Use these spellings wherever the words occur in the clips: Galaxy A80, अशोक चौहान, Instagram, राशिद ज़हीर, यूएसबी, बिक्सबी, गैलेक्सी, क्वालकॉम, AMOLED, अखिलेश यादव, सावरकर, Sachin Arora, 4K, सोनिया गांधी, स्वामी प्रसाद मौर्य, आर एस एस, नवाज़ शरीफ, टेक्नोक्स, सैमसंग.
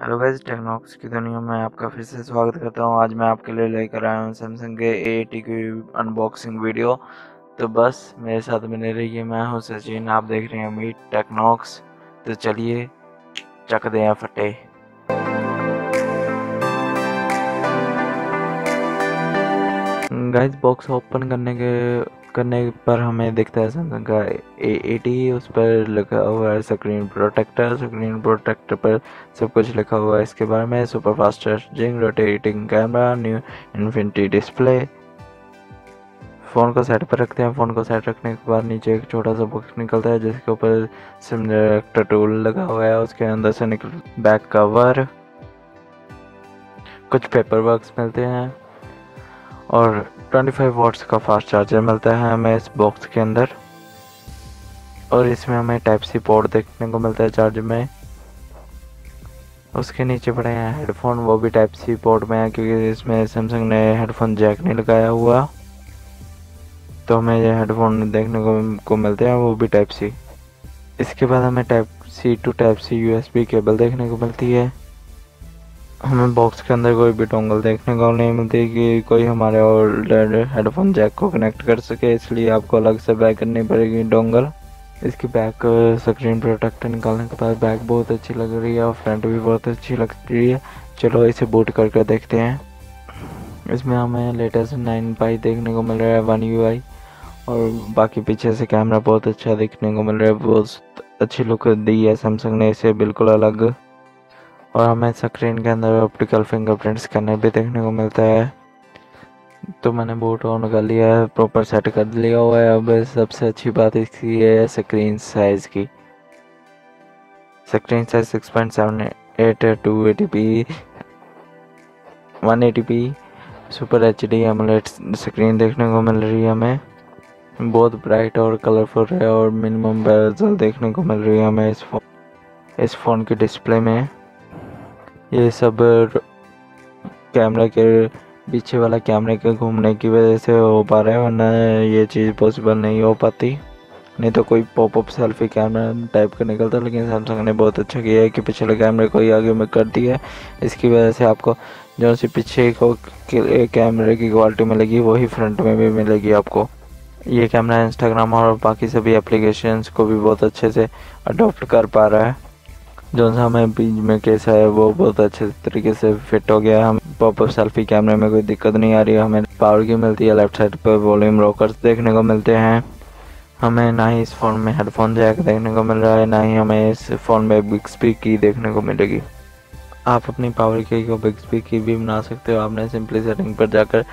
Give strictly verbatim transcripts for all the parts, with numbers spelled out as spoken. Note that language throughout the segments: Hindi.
हेलो गाइस, टेक्नोक्स की दुनिया में आपका फिर से स्वागत करता हूं। आज मैं आपके लिए लेकर आया हूं सैमसंग के ए अस्सी की अनबॉक्सिंग वीडियो। तो बस मेरे साथ बने रहिए। मैं हूं सचिन, आप देख रहे हैं मीट टेक्नोक्स। तो चलिए चक दें फटे। गाइस, बॉक्स ओपन करने के करने पर हमें दिखता है सैमसंग का ए अस्सी। उस पर लिखा हुआ है स्क्रीन प्रोटेक्टर। स्क्रीन प्रोटेक्टर पर सब कुछ लिखा हुआ है इसके बारे में। Super fast charging, rotating camera, new infinity display. Phone को साइड पर रखते हैं। फ़ोन को साइड रखने के बाद नीचे एक छोटा सा बॉक्स निकलता है जिसके ऊपर सिम डायरेक्टर टूल लगा हुआ है। उसके अंदर से निकल बैक कवर, कुछ पेपर वर्क्स मिलते हैं और पच्चीस वाट्स का फास्ट चार्जर मिलता है हमें इस बॉक्स के अंदर। और इसमें हमें टाइप सी पोर्ट देखने को मिलता है चार्ज में। उसके नीचे पड़े हैं हेडफोन, वो भी टाइप सी पोर्ट में है क्योंकि इसमें सैमसंग ने हेडफोन जैक नहीं लगाया हुआ। तो हमें ये हेडफोन देखने को, को मिलते हैं, वो भी टाइप सी। इसके बाद हमें type C to type C यूएसबी cable देखने को मिलती है। हमें बॉक्स के अंदर कोई भी डोंगल देखने को नहीं मिलती कि कोई हमारे ओल्ड हेडफोन जैक को कनेक्ट कर सके, इसलिए आपको अलग से बैग करनी पड़ेगी डोंगल। इसकी बैक स्क्रीन प्रोटेक्टर निकालने के बाद बैक बहुत अच्छी लग रही है और फ्रंट भी बहुत अच्छी लग रही है। चलो इसे बूट करके देखते हैं। इसमें हमें लेटेस्ट नाइन पाई देखने को मिल रहा है, वन यू आई। और बाकी पीछे से कैमरा बहुत अच्छा देखने को मिल रहा है। बहुत अच्छी लुक दी है सैमसंग ने इसे, बिल्कुल अलग। और हमें स्क्रीन के अंदर ऑप्टिकल फिंगरप्रिंट स्कैनर भी देखने को मिलता है। तो मैंने बूट ऑन कर लिया है, प्रॉपर सेट कर लिया हुआ है। अब सबसे अच्छी बात इसकी है स्क्रीन साइज़ की। Screen size six point seven eight, two eighty P, one eighty P, super HD AMOLED screen देखने को मिल रही है हमें। बहुत ब्राइट और कलरफुल है और मिनिमम बेजल देखने को मिल रही है हमें इस फोन इस फ़ोन के डिस्प्ले में। ये सब कैमरा के पीछे वाला कैमरे के घूमने की वजह से हो पा रहा है, वरना ये चीज़ पॉसिबल नहीं हो पाती। नहीं तो कोई पॉपअप सेल्फी कैमरा टाइप का निकलता, लेकिन सैमसंग ने बहुत अच्छा किया है कि पिछले कैमरे को ही आगे में कर दिया है। इसकी वजह से आपको जो सी पीछे को कैमरे की क्वालिटी मिलेगी वही फ्रंट में भी मिलेगी आपको। ये कैमरा इंस्टाग्राम और बाकी सभी एप्लीकेशंस को भी बहुत अच्छे से अडोप्ट कर पा रहा है। जो सा हमें बीच में कैसा है वो बहुत अच्छे तरीके से फिट हो गया है। हम पॉपअप सेल्फी कैमरे में कोई दिक्कत नहीं आ रही है। हमें पावर की मिलती है, लेफ्ट साइड पर वॉल्यूम रॉकर्स देखने को मिलते हैं हमें। ना ही इस फ़ोन में हेडफोन जैक देखने को मिल रहा है, ना ही हमें इस फ़ोन में बिक्सबी की देखने को मिलेगी। आप अपनी पावर की को बिक्सबी की भी बना सकते हो। आपने सिंपली सेटिंग पर जाकर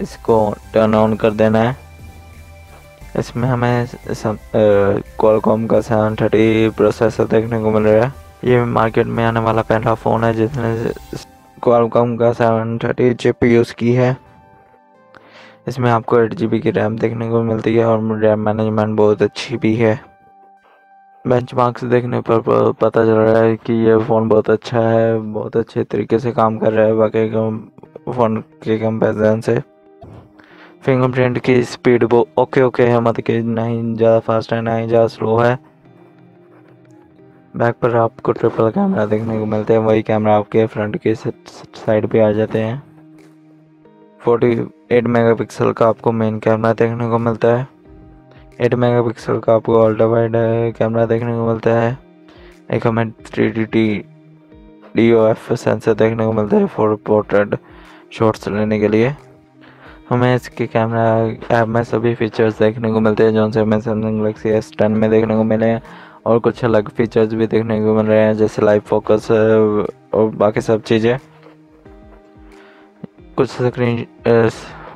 इसको टर्न ऑन कर देना है। इसमें हमें क्वालकॉम का सेवन थर्टी प्रोसेसर देखने को मिल रहा है। ये मार्केट में आने वाला पहला फ़ोन है जिसने क्वालकॉम का सेवन थर्टी चिप यूज़ की है। इसमें आपको एट जी बी की रैम देखने को मिलती है और रैम मैनेजमेंट बहुत अच्छी भी है। बेंचमार्क्स देखने पर पता चल रहा है कि ये फ़ोन बहुत अच्छा है, बहुत अच्छे तरीके से काम कर रहा है बाकी फ़ोन के कंपेरिजन से। फिंगरप्रिंट की स्पीड वो ओके ओके है, मत कि ना ही ज़्यादा फास्ट है ना ही ज़्यादा स्लो है। बैक पर आपको ट्रिपल कैमरा देखने को मिलते हैं, वही कैमरा आपके फ्रंट के साइड पे आ जाते हैं। अड़तालीस मेगापिक्सल का आपको मेन कैमरा देखने को मिलता है। आठ मेगापिक्सल का आपको अल्ट्रा वाइड कैमरा देखने को मिलता है। एक हमें three D T D O F sensor देखने को मिलता है फोर पोर्ट्रेट शॉट्स लेने के लिए। हमें इसके कैमरा ऐप में सभी फीचर्स देखने को मिलते हैं जो से हमें सैमसंग गैलेक्सी एस टेन में देखने को मिले हैं। और कुछ अलग फीचर्स भी देखने को मिल रहे हैं जैसे लाइव फोकस और बाकी सब चीज़ें। कुछ स्क्रीन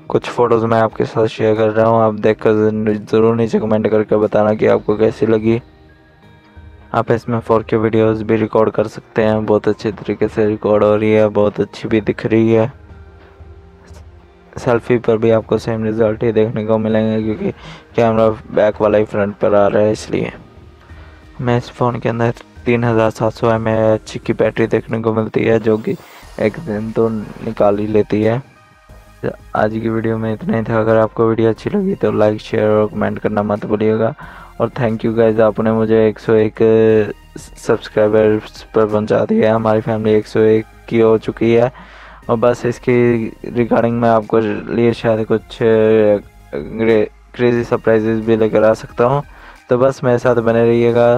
कुछ फ़ोटोज़ मैं आपके साथ शेयर कर रहा हूँ, आप देखकर ज़रूर नीचे कमेंट करके बताना कि आपको कैसी लगी। आप इसमें फोर के वीडियोज़ भी रिकॉर्ड कर सकते हैं, बहुत अच्छे तरीके से रिकॉर्ड हो रही है, बहुत अच्छी भी दिख रही है। सेल्फी पर भी आपको सेम रिज़ल्ट ही देखने को मिलेंगे क्योंकि कैमरा बैक वाला ही फ्रंट पर आ रहा है इसलिए। हमें इस फ़ोन के अंदर तीन हज़ार सात सौ एम एच की बैटरी देखने को मिलती है जो कि एक दिन तो निकाल ही लेती है। आज की वीडियो में इतना ही था। अगर आपको वीडियो अच्छी लगी तो लाइक शेयर और कमेंट करना मत भूलिएगा। और थैंक यू गाइज, आपने मुझे एक सौ एक सब्सक्राइबर्स पर पहुंचा दिया है। हमारी फैमिली एक सौ एक की हो चुकी है। और बस इसकी रिगार्डिंग मैं आपको लिए शायद कुछ क्रेजी सरप्राइजेस भी लेकर आ सकता हूँ, तो बस मेरे साथ बने रहिएगा।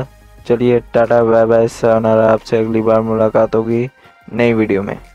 चलिए टाटा बाय बाय, सायोनारा। आपसे अगली बार मुलाकात होगी नई वीडियो में।